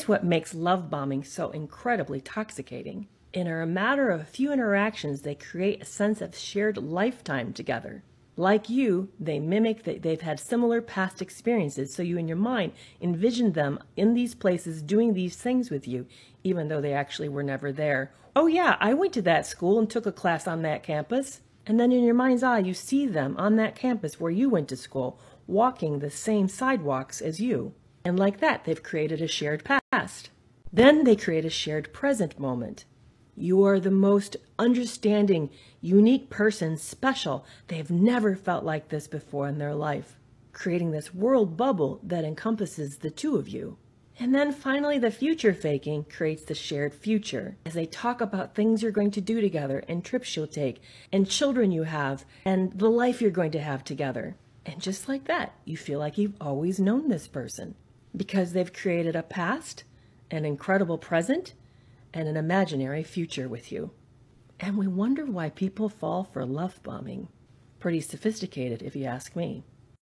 Here's what makes love bombing so incredibly toxicating. In a matter of a few interactions, they create a sense of shared lifetime together. Like you, they mimic that they've had similar past experiences, so you in your mind envision them in these places doing these things with you, even though they actually were never there. Oh yeah, I went to that school and took a class on that campus. And then in your mind's eye, you see them on that campus where you went to school, walking the same sidewalks as you. And like that, they've created a shared past. Then they create a shared present moment. You are the most understanding, unique person, special. They've never felt like this before in their life, creating this world bubble that encompasses the two of you. And then finally, the future faking creates the shared future as they talk about things you're going to do together and trips you'll take and children you have and the life you're going to have together. And just like that, you feel like you've always known this person because they've created a past, an incredible present, and an imaginary future with you. And we wonder why people fall for love bombing. Pretty sophisticated, if you ask me.